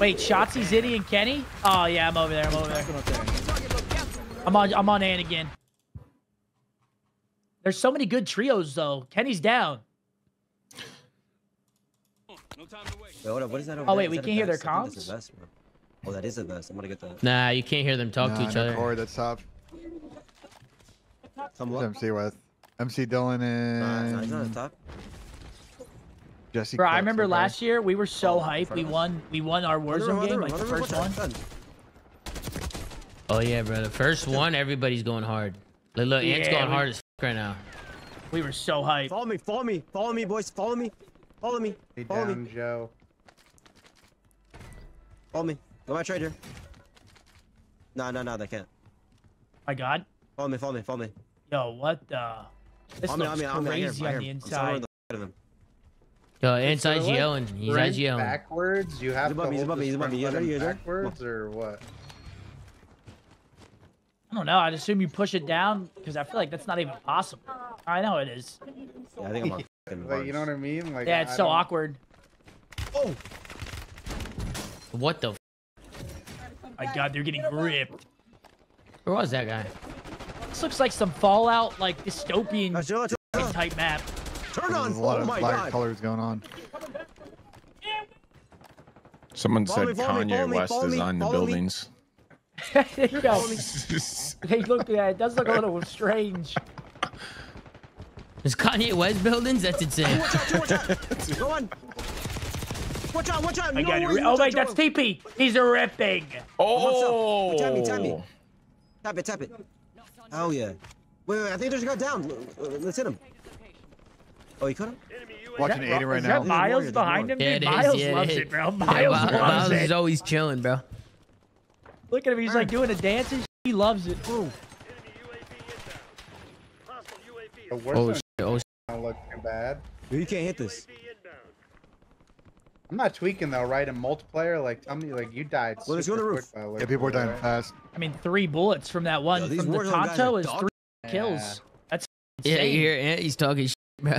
Wait, Shotzzy, Ziddy, and Kenny? Oh yeah, I'm over there. I'm over there. Come up there. I'm on Ant again. There's so many good trios though. Kenny's down. No time to wait. Wait, hold up. What is that over there? Wait, we can't hear their comms? Oh, that is a vest. I'm gonna get that. Nah, you can't hear them talk to each other. Corey, that's top. MC West. MC Dylan and... he's not at top. Jesse Bro, Clark's I remember last year, we were so hyped. We won our Warzone game, like the first one. Oh yeah, bro. The first one, everybody's going hard. Like, look, Ant's going hard as f*** right now. We were so hyped. Follow me, follow me. Follow me, boys. Follow me. Follow me. Follow me. Joe. Follow me. Go my trader. No, no, no, they can't. My God. Follow me, follow me, follow me. Yo, what the? This looks crazy on the inside. Yo, it's IGL and he's IGL. Backwards? You have to hold backwards or what? I don't know. I'd assume you push it down because I feel like that's not even possible. I know it is. Yeah, I think I'm on fucking like, you know what I mean? Like, yeah, it's so awkward. Oh! What the f***? My God, they're getting ripped. Where was that guy? This looks like some Fallout, like dystopian type map. Turn on! There's a lot of black colors going on. Someone said Kanye West designed the buildings. There you go. Hey, look at that. It does look a little strange. Is Kanye West buildings? That's insane. Watch out! Go on! Watch out! Watch out! Oh wait, that's TP. He's ripping. Oh! Tap me! Tap me! Tap it! Tap it! Oh yeah. Wait, wait, I think there's a guy down. Let's hit him. Oh, he cut him? Watching Aiden right now. Is that Miles behind him? Yeah, Miles loves it, bro. Miles is always chilling, bro. Look at him. He's like doing a dance and he loves it. Ooh. Oh, shit. Oh, shit. Not looking bad. Dude, you can't hit this. I'm not tweaking though, right? In multiplayer, like tell me, like you died. Well, let's go to the roof. Quick, yeah, people are dying fast. I mean, 3 bullets from that one. Yo, from the Tato is 3 kills. That's insane. Yeah, you hear Ant, he's talking shit, bro.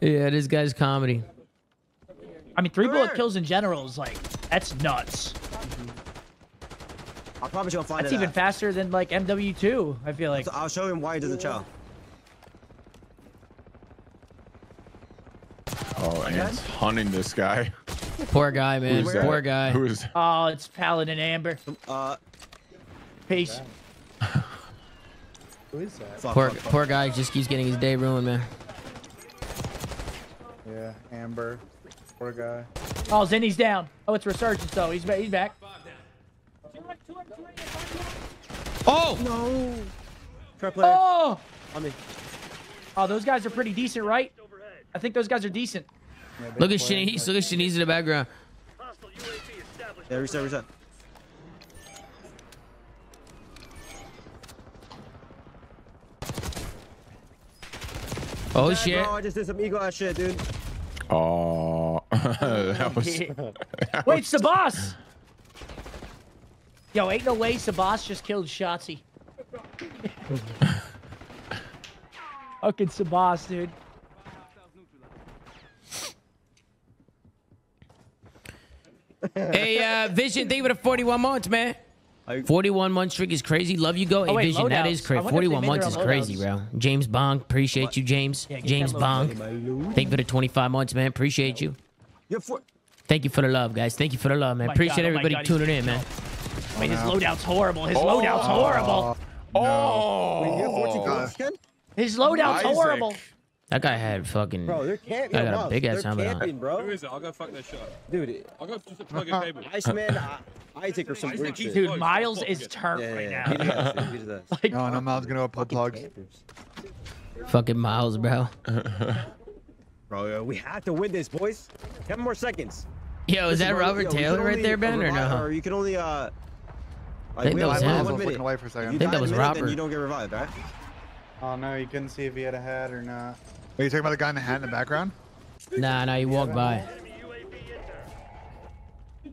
Yeah, this guy's comedy. I mean, 3 bullet kills in general is like that's nuts. I'll probably show him. That's even faster than like MW2. I feel like. So I'll show him why he doesn't chow. Oh, Ant's hunting this guy. Poor guy, man. Poor guy. Who is? Oh, it's Paladin Amber. Peace. Who is that? Poor guy just keeps getting his day ruined, man. Yeah, Amber. Poor guy. Oh, Zinny's down. Oh, it's Resurgence though. He's back. Oh no! Oh! Oh, those guys are pretty decent, right? I think those guys are decent. Yeah, look at Shanice. Look at Shanice in the background. Yeah, reset, reset. Oh, yeah, shit. Bro, I just did some ego ass shit, dude. Oh. That was... That Wait, Sabas! Yo, ain't no way Sabas just killed Shotzzy. Fucking Sabas, dude. Hey, Vision, thank you for the 41 months, man. 41 month streak is crazy. Love you, go. Hey, wait, Vision, that is crazy. 41 months is crazy, bro. James Bonk, appreciate you, James. Yeah, James Bonk, thank you for the 25 months, man. Appreciate you. Thank you for the love, guys. Thank you for the love, man. Appreciate everybody tuning in, man. Wait, his loadout's horrible. His loadout's horrible. Oh. His loadout's horrible. That guy had fucking. Bro, there can't be I got a big ass helmet on. Bro. Who is it? I'll go fuck that shot. Dude, I'll go just plug a cable. Iceman, Isaac or some weird shit. Dude, Miles is turf right now. Like, no, Miles gonna put plugs. Fucking Miles, bro. Bro, we have to win this, boys. 10 more seconds. Yo, is that Robert Taylor right there, Ben, or no? Or you can only I think that was him. I think that was Robert. You don't get revived, right? Oh no, you couldn't see if he had a hat or not. Are you talking about the guy in the hat in the background? Nah, nah, he walked by.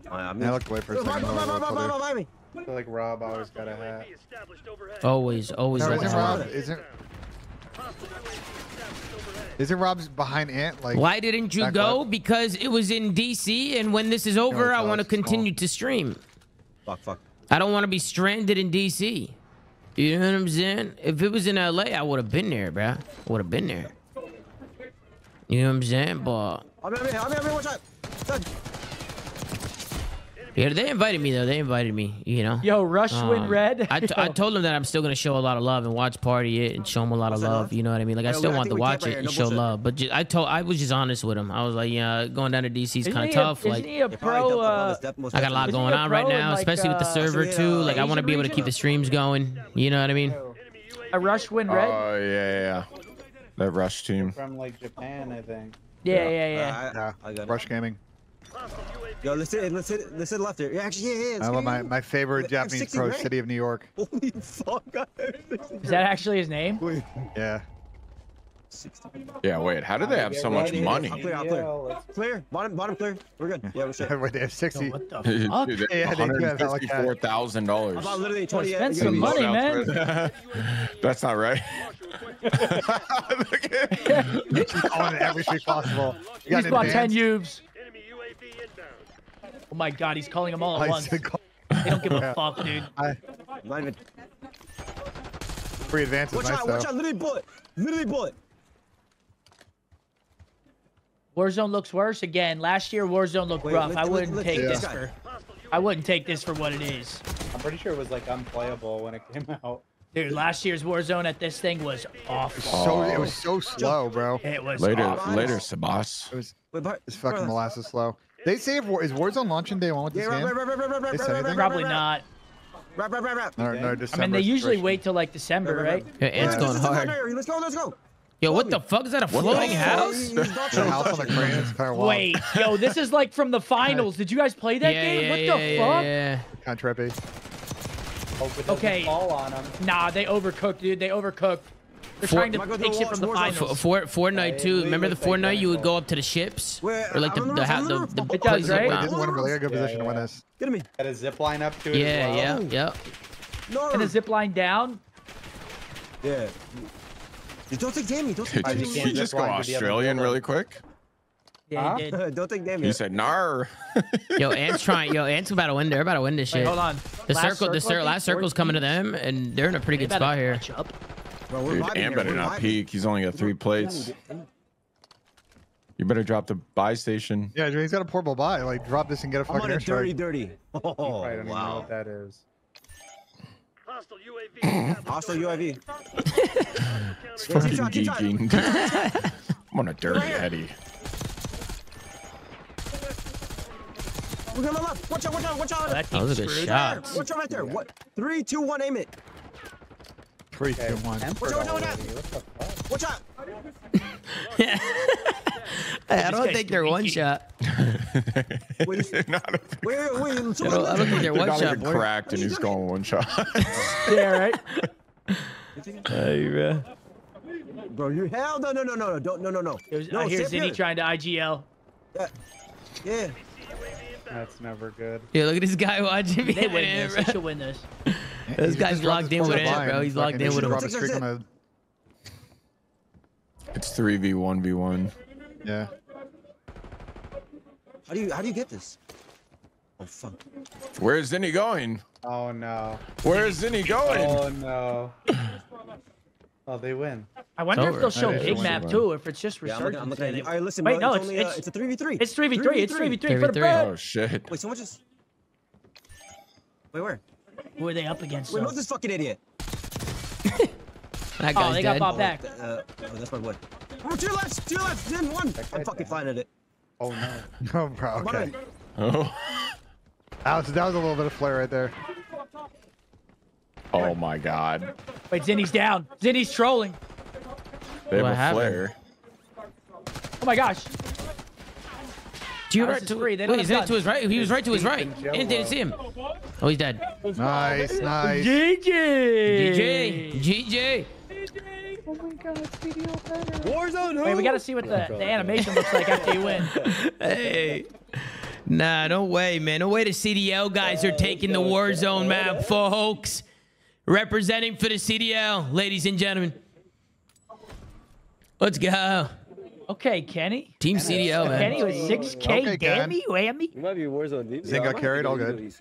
I'm gonna look away for a second. I feel like Rob always got a hat. Always, always. Isn't Rob? Isn't Rob's behind Ant? Like, why didn't you go? Up? Because it was in DC, and when this is over, no, I want to continue to stream. Fuck. I don't want to be stranded in DC. You know what I'm saying? If it was in LA, I would have been there, bro. Would have been there. You know what I'm saying, but I'm here, watch out. Yeah, they invited me though. They invited me, you know. Yo, Rush Win Red. I told them that I'm still gonna show a lot of love and watch party it and show them a lot of love. You know what I mean? Like, I still want to watch it and show love, but just, I was just honest with them. I was like, yeah, going down to DC is kind of tough. Like, I got a lot going on right now, especially with the server too. Like, I want to be able to keep the streams going. You know what I mean? A Rush Win Red. Oh yeah. That Rush team from like Japan, I think. Yeah. I got Rush Gaming. Yo, let's sit left there. Yeah, I love my favorite Japanese pro, City of New York. Holy fuck. Is that actually his name? Yeah. Yeah, wait, how do they have so much money? I'm clear. Bottom clear. We're good. Yeah, wait, they have 60. Yo, what the fuck? Dude, yeah, they do have $154,000. About literally 20. Spend some money, man. That's not right. On every street possible. He's bought 10 ubes. Oh my god, he's calling them all at once. They don't give a fuck, dude. Free advances, watch out, literally bullet. Warzone looks worse again. Last year, Warzone looked rough. I wouldn't take this for what it is. I'm pretty sure it was like unplayable when it came out. Dude, last year's Warzone at this thing was awful. It was so slow, bro. It was awful. Later, Sabas. It was fucking molasses slow. They say is Warzone launching day one with this game? Right, probably not. No, December. I mean, they usually wait till like December, right? Yeah, Ant's going hard. Let's go. Yo, what the fuck? Is that a floating house? There's a house on the crane. It's kind of wild. Wait, yo, this is like from the finals. Did you guys play that game? What the fuck? Kind of trippy. Okay. Nah, they overcooked, dude. They overcooked. They're trying to take shit from the finals. Fortnite too. Remember the Fortnite? You would go up to the ships, or like the place. Right? Didn't win a really good position to win this. Get at me. Had a zip line up to it. Yeah. And a zip line down. Yeah. Don't take Damien. Did he just go Australian really quick? Yeah, he did. Don't take Damien. He said, "Nar." Yo, Ant's trying. Ant's about to win. They're about to win this shit. Hold on. The last circle's coming to them, and they're in a pretty good spot here. Bro, dude, Ant better not peek. He's only got 3 plates. You better drop the buy station. Yeah, he's got a portable buy. Like, drop this and get a fucking air strike. Dirty. Oh, wow. What that is. Hostile UAV. It's fucking geeking. I'm on a dirty Eddie. We're going to left. Watch out. That was a good shot. Watch out right there. What? 3, 2, 1, aim it. 3, 2, 1. Watch out! I don't think they're one shot. Wait, I don't think they're one shot. He's cracked and he's going one shot. Yeah, right. Hey, bro, you hell no! I hear Ziddy trying to IGL. Yeah. That's never good. Yeah, look at this guy watching me. They should win this. This guy's locked in with Ant, bro. He's locked in with him. It's 3v1v1. Yeah. How do you get this? Oh fuck. Where is Zinni going? Oh no. Where is Zinni going? Oh no. Oh, they win. I wonder if they'll show big map too, if it's just resurgence. All right, listen. Wait, no, it's a 3v3. It's 3v3. It's 3v3 for the bread. Oh shit. Wait, someone just. Wait, where? Who are they up against? Wait, what's this fucking idiot? That guy's dead. Got bought back. That's my boy. Oh, to your left, then one. I'm fucking fine at it. Oh no. No, bro. Okay. Oh. Alex, that was a little bit of flair right there. Oh my god. Wait, Zinni's down. Zinni's trolling. They have a flare. Oh my gosh. Wait, is it to his right? He was right to his right. And didn't see him. Oh, he's dead. Nice. GG. Oh my god, CDL better. Warzone. Wait, we gotta see what the animation looks like after you win. Hey. Nah, no way, man. No way the CDL guys are taking the Warzone map, folks. Representing for the CDL, ladies and gentlemen. Let's go. Okay, Kenny. Team CDL, man. Kenny was 6K. Okay, damn you, whammy. You might be Warzone deep. Zing got carried, all good.